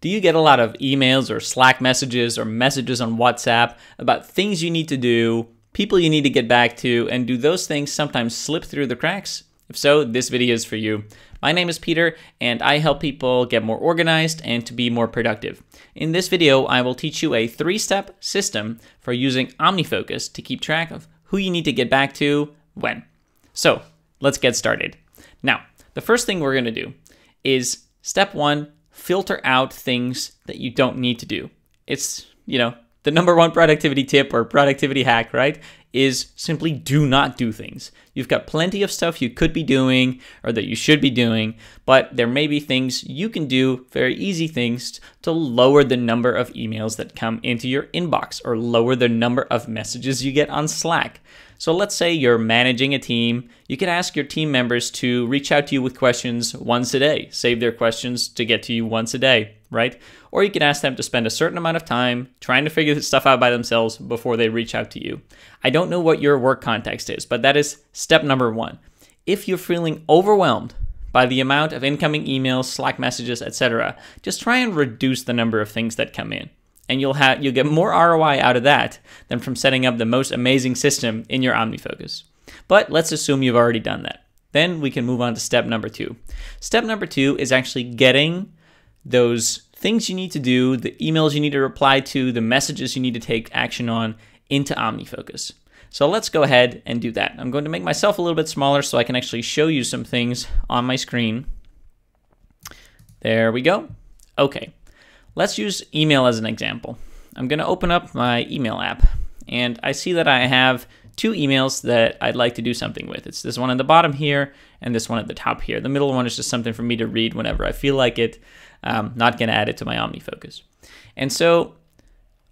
Do you get a lot of emails or Slack messages or messages on WhatsApp about things you need to do, people you need to get back to, and do those things sometimes slip through the cracks? If so, this video is for you. My name is Peter, and I help people get more organized and to be more productive. In this video, I will teach you a three-step system for using OmniFocus to keep track of who you need to get back to when. So let's get started. Now, the first thing we're gonna do is step one, filter out things that you don't need to do. It's, the number one productivity tip or productivity hack, right? Is simply do not do things. You've got plenty of stuff you could be doing or that you should be doing, but there may be things you can do, very easy things, to lower the number of emails that come into your inbox or lower the number of messages you get on Slack. So let's say you're managing a team. You can ask your team members to reach out to you with questions once a day, save their questions to get to you once a day, right? Or you can ask them to spend a certain amount of time trying to figure this stuff out by themselves before they reach out to you. I don't know what your work context is, but that is step number one. If you're feeling overwhelmed by the amount of incoming emails, Slack messages, etc., just try and reduce the number of things that come in. And you'll get more ROI out of that than from setting up the most amazing system in your OmniFocus. But let's assume you've already done that. Then we can move on to step number two. Step number two is actually getting those things you need to do, the emails you need to reply to, the messages you need to take action on into OmniFocus. So let's go ahead and do that. I'm going to make myself a little bit smaller so I can actually show you some things on my screen. There we go. Okay. Let's use email as an example. I'm gonna open up my email app and I see that I have two emails that I'd like to do something with. It's this one at the bottom here and this one at the top here. The middle one is just something for me to read whenever I feel like it. I'm not gonna add it to my OmniFocus. And so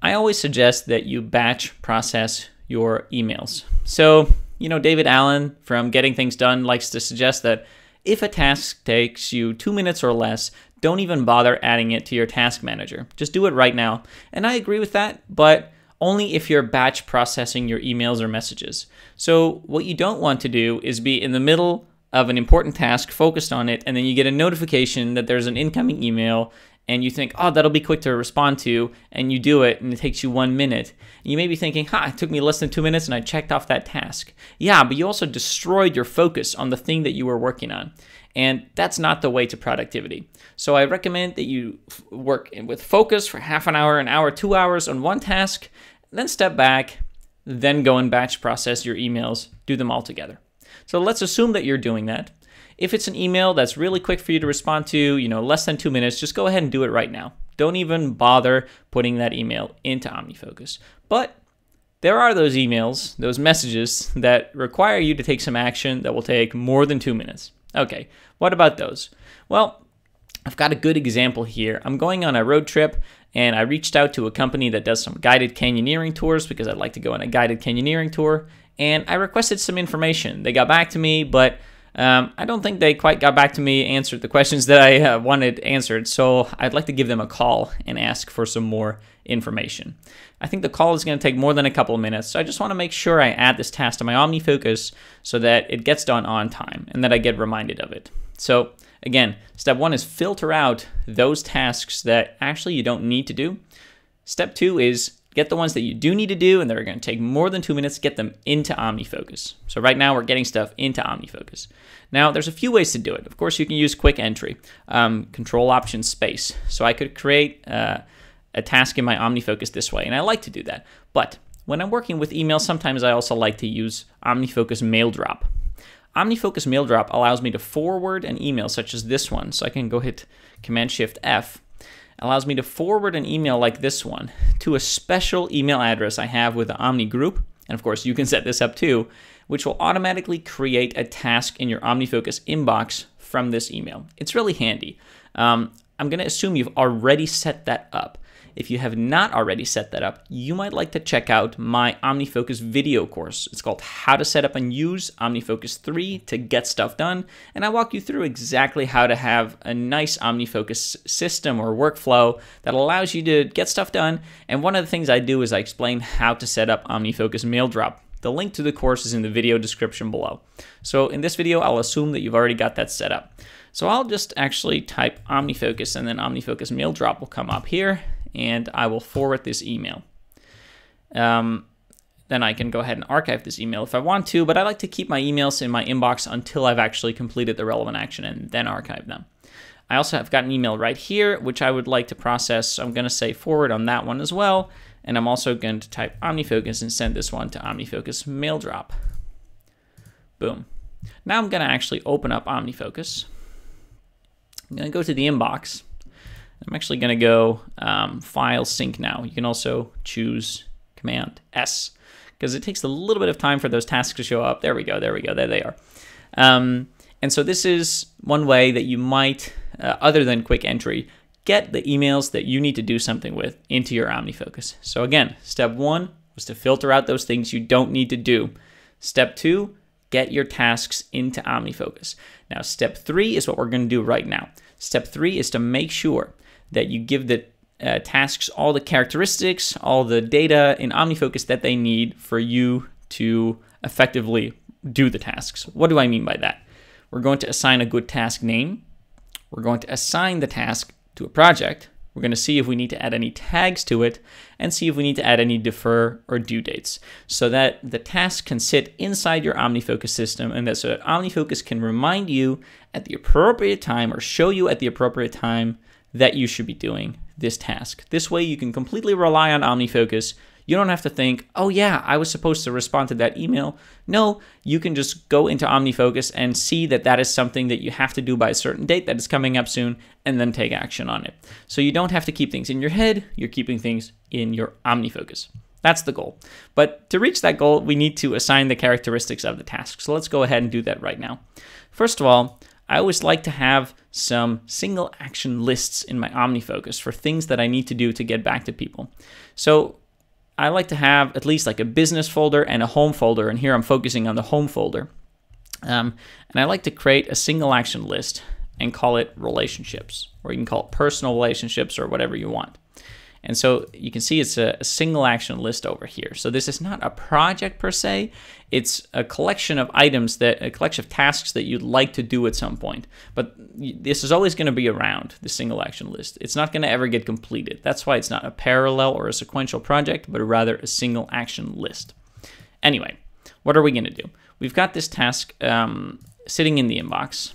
I always suggest that you batch process your emails. So, David Allen from Getting Things Done likes to suggest that if a task takes you 2 minutes or less, don't even bother adding it to your task manager. Just do it right now. And I agree with that, but only if you're batch processing your emails or messages. So what you don't want to do is be in the middle of an important task, focused on it, and then you get a notification that there's an incoming email and you think, oh, that'll be quick to respond to, and you do it and it takes you 1 minute. You may be thinking, it took me less than 2 minutes and I checked off that task. Yeah, but you also destroyed your focus on the thing that you were working on. And that's not the way to productivity. So I recommend that you work with focus for half an hour, 2 hours on one task, then step back, then go and batch process your emails, do them all together. So let's assume that you're doing that. If it's an email that's really quick for you to respond to, less than 2 minutes, just go ahead and do it right now. Don't even bother putting that email into OmniFocus. But there are those emails, those messages that require you to take some action that will take more than 2 minutes. Okay, what about those? Well, I've got a good example here. I'm going on a road trip and I reached out to a company that does some guided canyoneering tours because I'd like to go on a guided canyoneering tour. And I requested some information. They got back to me, but I don't think they quite got back to me, answered the questions that I wanted answered. So I'd like to give them a call and ask for some more information. I think the call is going to take more than a couple of minutes. So I just want to make sure I add this task to my OmniFocus so that it gets done on time and that I get reminded of it. So again, step one is filter out those tasks that actually you don't need to do. Step two is get the ones that you do need to do and that are going to take more than 2 minutes, get them into OmniFocus. So right now we're getting stuff into OmniFocus. Now there's a few ways to do it. Of course you can use quick entry, control option space. So I could create a task in my OmniFocus this way, and I like to do that. But when I'm working with email, sometimes I also like to use OmniFocus MailDrop. OmniFocus MailDrop allows me to forward an email such as this one. So I can go hit Command-Shift-F. Allows me to forward an email like this one to a special email address I have with the Omni group. And of course you can set this up too, which will automatically create a task in your OmniFocus inbox from this email. It's really handy. I'm gonna assume you've already set that up. If you have not already set that up, you might like to check out my OmniFocus video course. It's called How to Set Up and Use OmniFocus 3 to Get Stuff Done. And I walk you through exactly how to have a nice OmniFocus system or workflow that allows you to get stuff done. And one of the things I do is I explain how to set up OmniFocus MailDrop. The link to the course is in the video description below. So in this video, I'll assume that you've already got that set up. So I'll just actually type OmniFocus, and then OmniFocus MailDrop will come up here, and I will forward this email. Then I can go ahead and archive this email if I want to, but I like to keep my emails in my inbox until I've actually completed the relevant action and then archive them. I also have got an email right here, which I would like to process. So I'm going to say forward on that one as well. And I'm also going to type OmniFocus and send this one to OmniFocus MailDrop. Boom. Now I'm going to actually open up OmniFocus. I'm going to go to the inbox. I'm actually going to go File Sync now. You can also choose Command S, because it takes a little bit of time for those tasks to show up. There we go, there we go, there they are. And so this is one way that you might, other than quick entry, get the emails that you need to do something with into your OmniFocus. So again, step one was to filter out those things you don't need to do. Step two, get your tasks into OmniFocus. Now, step three is what we're going to do right now. Step three is to make sure that you give the tasks all the characteristics, all the data in OmniFocus that they need for you to effectively do the tasks. What do I mean by that? We're going to assign a good task name. We're going to assign the task to a project. We're going to see if we need to add any tags to it and see if we need to add any defer or due dates, so that the task can sit inside your OmniFocus system, and that so that OmniFocus can remind you at the appropriate time, or show you at the appropriate time, that you should be doing this task. This way you can completely rely on OmniFocus. You don't have to think, oh yeah, I was supposed to respond to that email. No, you can just go into OmniFocus and see that that is something that you have to do by a certain date that is coming up soon, and then take action on it. So you don't have to keep things in your head, you're keeping things in your OmniFocus. That's the goal. But to reach that goal, we need to assign the characteristics of the task. So let's go ahead and do that right now. First of all, I always like to have some single action lists in my OmniFocus for things that I need to do to get back to people. So I like to have at least like a business folder and a home folder, and here I'm focusing on the home folder. And I like to create a single action list and call it relationships, or you can call it personal relationships or whatever you want. And so you can see it's a single action list over here. So this is not a project per se, it's a collection of items, that a collection of tasks that you'd like to do at some point. But this is always going to be around, the single action list. It's not going to ever get completed. That's why it's not a parallel or a sequential project, but rather a single action list. Anyway, what are we going to do? We've got this task sitting in the inbox.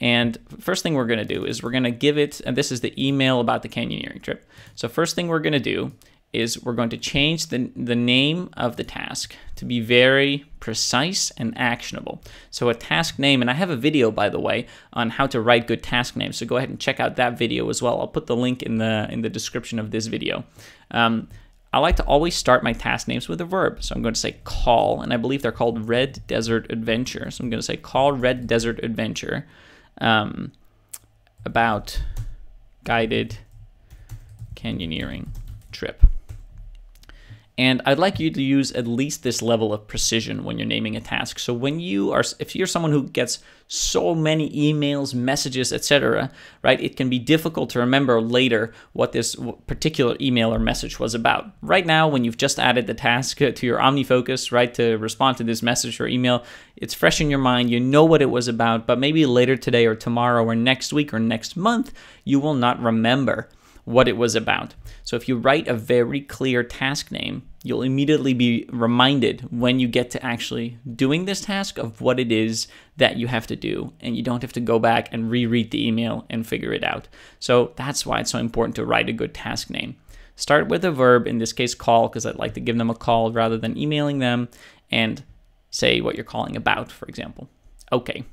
And first thing we're going to do is we're going to give it, and this is the email about the canyoneering trip. So first thing we're going to do is we're going to change the name of the task to be very precise and actionable. So a task name, and I have a video, by the way, on how to write good task names. So go ahead and check out that video as well. I'll put the link in the description of this video. I like to always start my task names with a verb. So I'm going to say call, and I believe they're called Red Desert Adventure. So I'm going to say call Red Desert Adventure. About guided canyoneering trip. And I'd like you to use at least this level of precision when you're naming a task. So when you are, if you're someone who gets so many emails, messages, etc., right, it can be difficult to remember later what this particular email or message was about. Right now, when you've just added the task to your OmniFocus, right, to respond to this message or email, it's fresh in your mind, you know what it was about, but maybe later today or tomorrow or next week or next month, you will not remember what it was about. So if you write a very clear task name, you'll immediately be reminded when you get to actually doing this task of what it is that you have to do, and you don't have to go back and reread the email and figure it out. So that's why it's so important to write a good task name. Start with a verb, in this case call, because I'd like to give them a call rather than emailing them, and say what you're calling about, for example. Okay.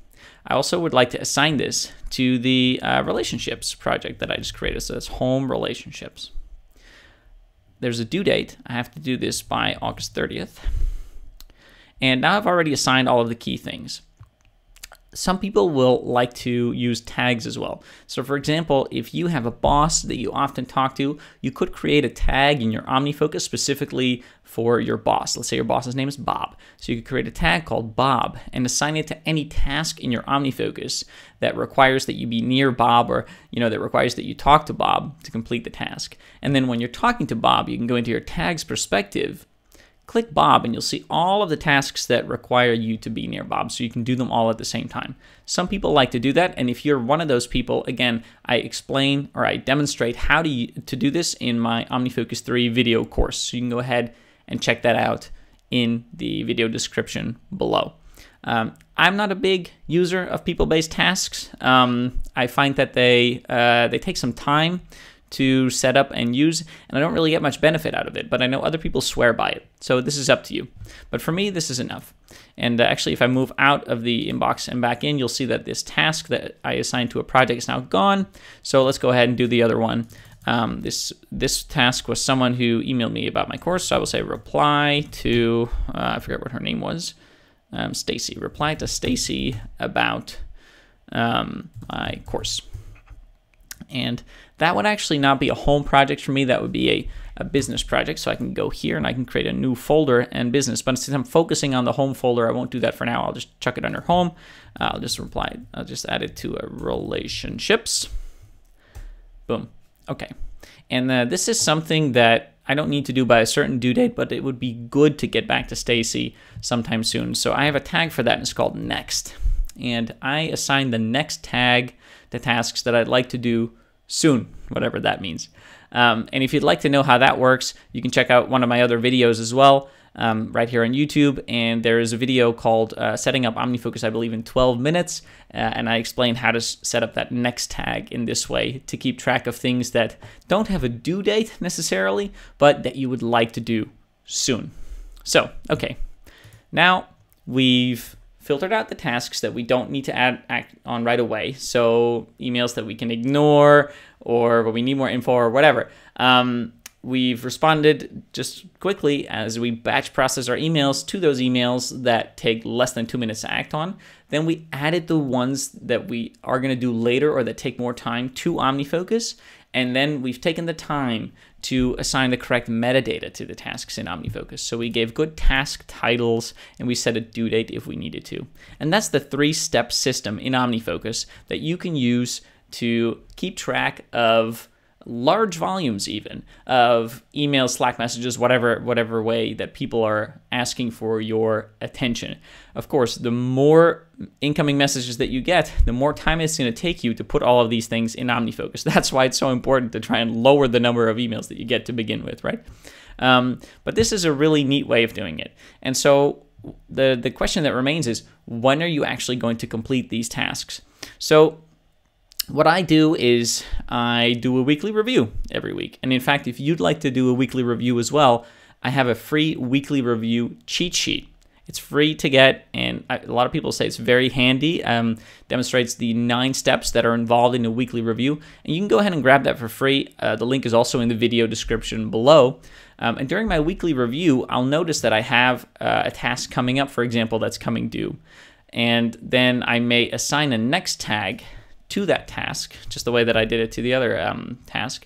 I also would like to assign this to the relationships project that I just created. So that's home relationships. There's a due date. I have to do this by August 30th. And now I've already assigned all of the key things. Some people will like to use tags as well. So for example, if you have a boss that you often talk to, you could create a tag in your OmniFocus specifically for your boss. Let's say your boss's name is Bob. So you could create a tag called Bob and assign it to any task in your OmniFocus that requires that you be near Bob, or that requires that you talk to Bob to complete the task. And then when you're talking to Bob, you can go into your tags perspective, click Bob and you'll see all of the tasks that require you to be near Bob, so you can do them all at the same time. Some people like to do that, and if you're one of those people, again, I explain or I demonstrate how to do this in my OmniFocus 3 video course, so you can go ahead and check that out in the video description below. I'm not a big user of people-based tasks. I find that they take some time to set up and use, and I don't really get much benefit out of it, but I know other people swear by it, so this is up to you. But for me, this is enough. And actually, if I move out of the inbox and back in, you'll see that this task that I assigned to a project is now gone, so let's go ahead and do the other one. This task was someone who emailed me about my course, so I will say reply to, I forget what her name was, Stacy. Reply to Stacy about my course. And that would actually not be a home project for me, that would be a business project, so I can go here and I can create a new folder and business, but since I'm focusing on the home folder, I won't do that for now. I'll just chuck it under home. I'll just reply, I'll just add it to a relationships. Boom. Okay, and this is something that I don't need to do by a certain due date, but it would be good to get back to Stacy sometime soon. So I have a tag for that, and it's called next. And I assign the next tag to tasks that I'd like to do soon, whatever that means. And if you'd like to know how that works, you can check out one of my other videos as well, right here on YouTube. And there is a video called Setting Up OmniFocus, I believe, in 12 minutes. And I explain how to set up that next tag in this way to keep track of things that don't have a due date necessarily, but that you would like to do soon. So, okay, now we've filtered out the tasks that we don't need to act on right away, so emails that we can ignore or we need more info or whatever. We've responded just quickly as we batch process our emails to those emails that take less than 2 minutes to act on. Then we added the ones that we are going to do later or that take more time to OmniFocus, and then we've taken the time to assign the correct metadata to the tasks in OmniFocus. So we gave good task titles and we set a due date if we needed to. And that's the three-step system in OmniFocus that you can use to keep track of large volumes even of emails, Slack messages, whatever way that people are asking for your attention. Of course, the more incoming messages that you get, the more time it's going to take you to put all of these things in OmniFocus. That's why it's so important to try and lower the number of emails that you get to begin with, right? But this is a really neat way of doing it. And so the question that remains is, when are you actually going to complete these tasks? So what I do is I do a weekly review every week. And in fact, if you'd like to do a weekly review as well, I have a free weekly review cheat sheet. It's free to get, and a lot of people say it's very handy. Demonstrates the 9 steps that are involved in a weekly review. And you can go ahead and grab that for free. The link is also in the video description below. And during my weekly review, I'll notice that I have a task coming up, for example, that's coming due. And then I may assign a next tag to that task, just the way that I did it to the other task.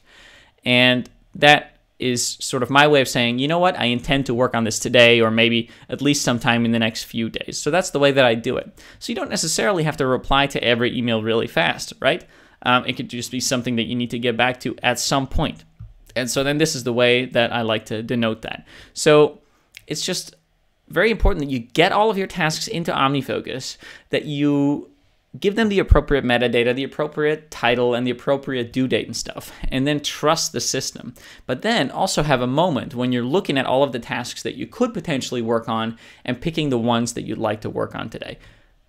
And that is sort of my way of saying, you know what, I intend to work on this today or maybe at least sometime in the next few days. So that's the way that I do it. So you don't necessarily have to reply to every email really fast, right? It could just be something that you need to get back to at some point. And so then this is the way that I like to denote that. So it's just very important that you get all of your tasks into OmniFocus, that you give them the appropriate metadata, the appropriate title, and the appropriate due date and stuff, and then trust the system. But then also have a moment when you're looking at all of the tasks that you could potentially work on and picking the ones that you'd like to work on today.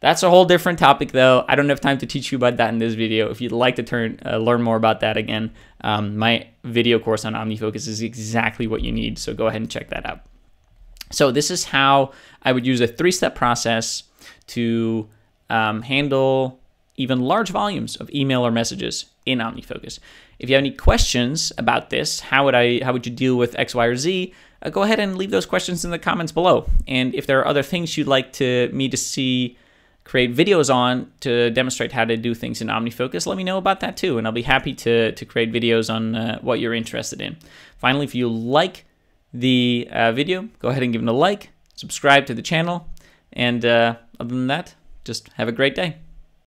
That's a whole different topic, though. I don't have time to teach you about that in this video. If you'd like to learn more about that again, my video course on OmniFocus is exactly what you need, so go ahead and check that out. So this is how I would use a three-step process to handle even large volumes of email or messages in OmniFocus. If you have any questions about this, how would you deal with X, Y, or Z, go ahead and leave those questions in the comments below. And if there are other things you'd like me to see create videos on to demonstrate how to do things in OmniFocus, let me know about that too, and I'll be happy to create videos on what you're interested in. Finally, if you like the video, go ahead and give it a like, subscribe to the channel, and other than that, just have a great day.